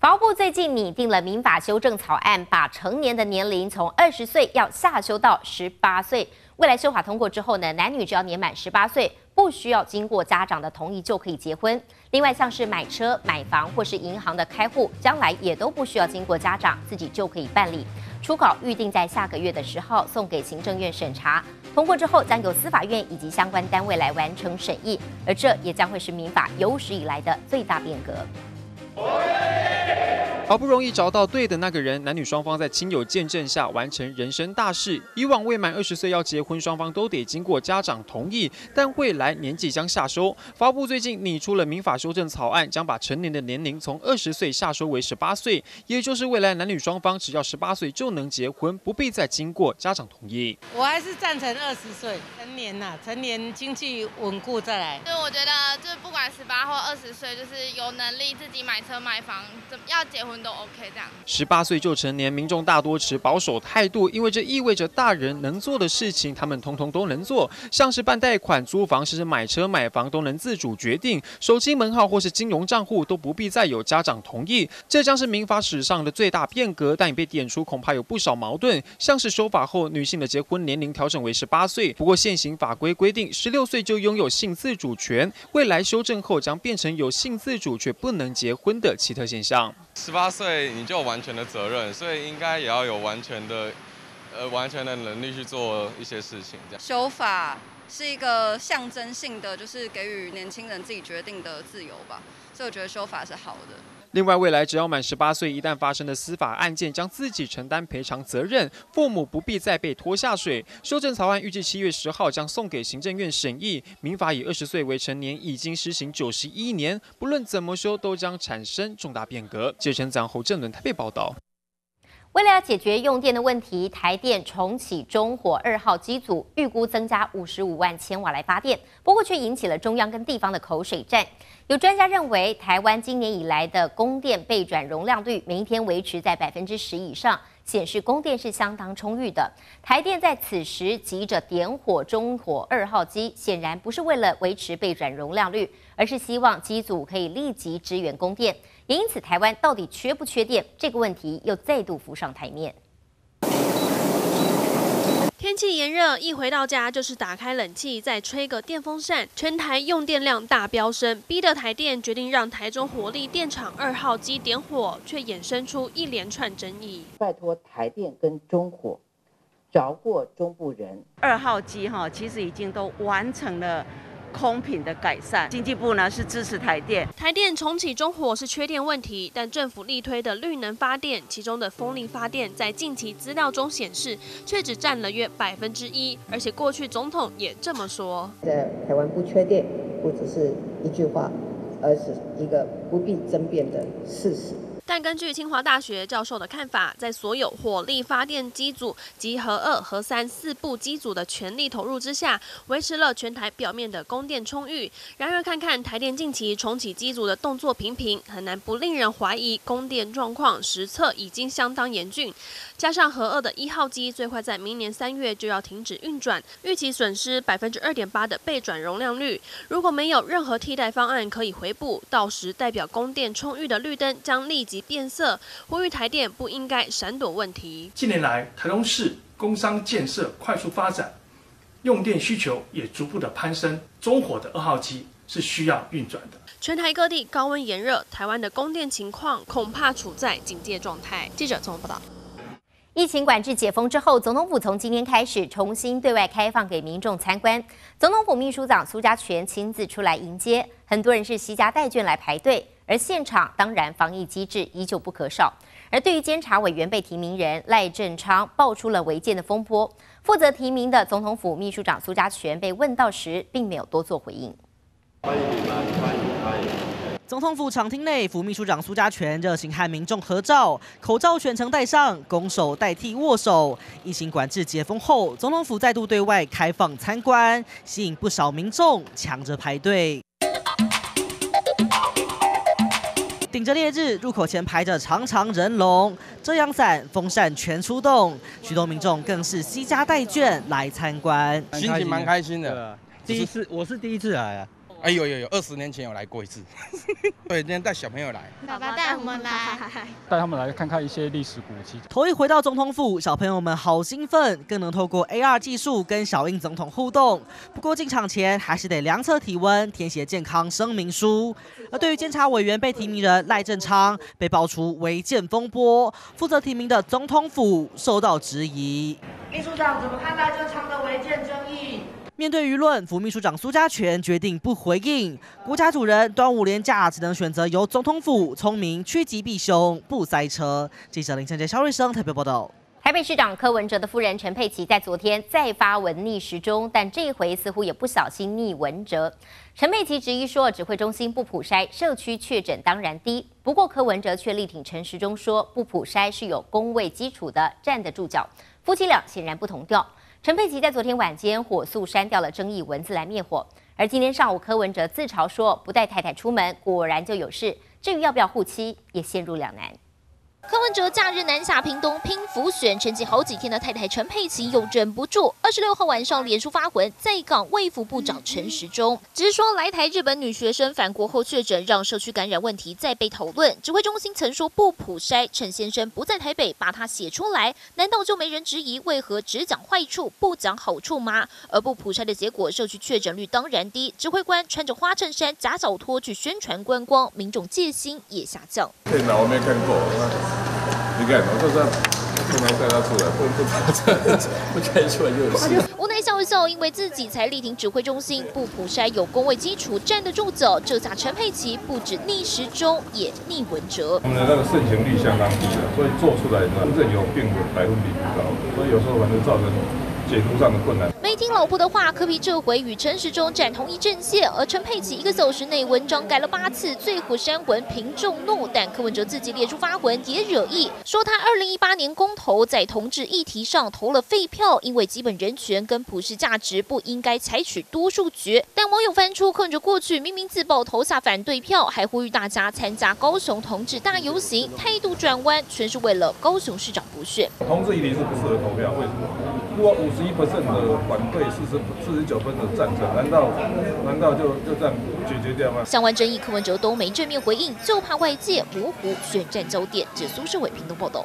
法务部最近拟定了民法修正草案，把成年的年龄从20岁要下修到18岁。未来修法通过之后呢，男女只要年满18岁，不需要经过家长的同意就可以结婚。另外，像是买车、买房或是银行的开户，将来也都不需要经过家长，自己就可以办理。初稿预定在下个月的10号送给行政院审查，通过之后将由司法院以及相关单位来完成审议，而这也将会是民法有史以来的最大变革。 好不容易找到对的那个人，男女双方在亲友见证下完成人生大事。以往未满20岁要结婚，双方都得经过家长同意，但未来年纪将下修。法务部最近拟出了民法修正草案，将把成年的年龄从20岁下修为18岁，也就是未来男女双方只要18岁就能结婚，不必再经过家长同意。我还是赞成20岁成年呐、成年经济稳固再来。就是我觉得，就是不管18或20岁，就是有能力自己买车买房，要结婚。 都 OK 这样。18岁就成年，民众大多持保守态度，因为这意味着大人能做的事情，他们通通都能做，像是办贷款、租房，甚至买车买房都能自主决定，手机门号或是金融账户都不必再有家长同意。这将是民法史上的最大变革，但也被点出恐怕有不少矛盾，像是修法后女性的结婚年龄调整为18岁，不过现行法规规定16岁就拥有性自主权，未来修正后将变成有性自主却不能结婚的奇特现象。18岁你就有完全的责任，所以应该也要有完全的能力去做一些事情。这样修法是一个象征性的，就是给予年轻人自己决定的自由吧，所以我觉得修法是好的。另外，未来只要满18岁，一旦发生的司法案件将自己承担赔偿责任，父母不必再被拖下水。修正草案预计7月10号将送给行政院审议。民法以20岁为成年已经施行91年，不论怎么修，都将产生重大变革。记者陈子昂、侯正伦台北报道。 为了解决用电的问题，台电重启中火2号机组，预估增加55万千瓦来发电，不过却引起了中央跟地方的口水战。有专家认为，台湾今年以来的供电备转容量率每一天维持在10%以上，显示供电是相当充裕的。台电在此时急着点火中火2号机，显然不是为了维持备转容量率，而是希望机组可以立即支援供电。 也因此，台湾到底缺不缺电这个问题又再度浮上台面。天气炎热，一回到家就是打开冷气，再吹个电风扇，全台用电量大飙升，逼得台电决定让台中火力电厂2号机点火，却衍生出一连串争议。拜托台电跟中火饶过中部人。2号机其实已经都完成了。 空品的改善，经济部呢是支持台电。台电重启中火是缺电问题，但政府力推的绿能发电，其中的风力发电，在近期资料中显示，却只占了约1%，而且过去总统也这么说。在台湾不缺电，不只是一句话，而是一个不必争辩的事实。 但根据清华大学教授的看法，在所有火力发电机组及核2、核3、4部机组的全力投入之下，维持了全台表面的供电充裕。然而，看看台电近期重启机组的动作频频，很难不令人怀疑供电状况实测已经相当严峻。加上核2的1号机最快在明年3月就要停止运转，预期损失2.8%的备转容量率。如果没有任何替代方案可以回补，到时代表供电充裕的绿灯将立即 变色，呼吁台电不应该闪躲问题。近年来，台中市工商建设快速发展，用电需求也逐步的攀升。中火的2号机是需要运转的。全台各地高温炎热，台湾的供电情况恐怕处在警戒状态。记者综合报道。 疫情管制解封之后，总统府从今天开始重新对外开放给民众参观。总统府秘书长苏家全亲自出来迎接，很多人是携家带眷来排队。而现场当然防疫机制依旧不可少。而对于监察委员被提名人赖振昌爆出了违建的风波，负责提名的总统府秘书长苏家全被问到时，并没有多做回应。欢迎你们，欢迎欢迎。 总统府场厅内，副秘书长苏家全热情和民众合照，口罩全程戴上，拱手代替握手。疫情管制解封后，总统府再度对外开放参观，吸引不少民众抢着排队。 顶着烈日，入口前排着长长人龙，遮阳伞、风扇全出动，许多民众更是携家带眷来参观，心情蛮开心的。第一次，我是第一次来啊。哎呦呦呦，20年前有来过一次，对，今天带小朋友来，爸爸带我们来，带他们来看看一些历史古迹。头一回到总统府，小朋友们好兴奋，更能透过 AR 技术跟小英总统互动。不过进场前还是得量测体温，填写健康声明书。而对于监察委员被提名人赖正昌被爆出违建风波，负责提名的总统府受到质疑。秘书长怎么看赖正昌的违建争议？ 面对舆论，副秘书长苏家全决定不回应。国家主人端午连假只能选择由总统府聪明趋吉避凶，不塞车。记者林晨杰、肖瑞生特别报道。 台北市长柯文哲的夫人陈佩琪在昨天再发文逆时钟，但这一回似乎也不小心逆文哲。陈佩琪质疑说，指挥中心不普筛，社区确诊当然低。不过柯文哲却力挺陈时中说，不普筛是有公卫基础的，站得住脚。夫妻俩显然不同调。陈佩琪在昨天晚间火速删掉了争议文字来灭火，而今天上午柯文哲自嘲说，不带太太出门果然就有事。至于要不要护妻，也陷入两难。 柯文哲假日南下屏东拼浮选，沉寂好几天的太太陈佩琪又忍不住，26号晚上连书发文，在港卫福部长陈时中直说来台日本女学生返国后确诊，让社区感染问题再被讨论。指挥中心曾说不普筛，陈先生不在台北，把它写出来，难道就没人质疑？为何只讲坏处不讲好处吗？而不普筛的结果，社区确诊率当然低。指挥官穿着花衬衫、假脚拖去宣传观光，民众戒心也下降。电脑我没看过。 你看，我就是不能带他出来，不该出来就有事。无奈笑一笑，因为自己才力挺指挥中心，不普筛有公卫基础，站得住脚。这下陈佩琪不止逆时钟，也逆文哲。我们的那个盛行率相当低的，所以做出来呢，真正有病的比不高，所以有时候反正造成。 解读上的困难。没听老婆的话，柯 P 这回与陈时中站同一阵线，而陈佩琪1个小时内文章改了8次，最火删文平众怒。但柯文哲自己列出发文也惹意，说他2018年公投在同志议题上投了废票，因为基本人权跟普世价值不应该采取多数决。但网友翻出柯文哲过去明明自曝投下反对票，还呼吁大家参加高雄同志大游行，态度转弯全是为了高雄市长补选。同志议题是不适合投票，为什么？ 如果51% 的反对，49%的赞成，难道就这样解决掉吗？相关争议，柯文哲都没正面回应，就怕外界模糊选战焦点。这苏世伟屏东报道。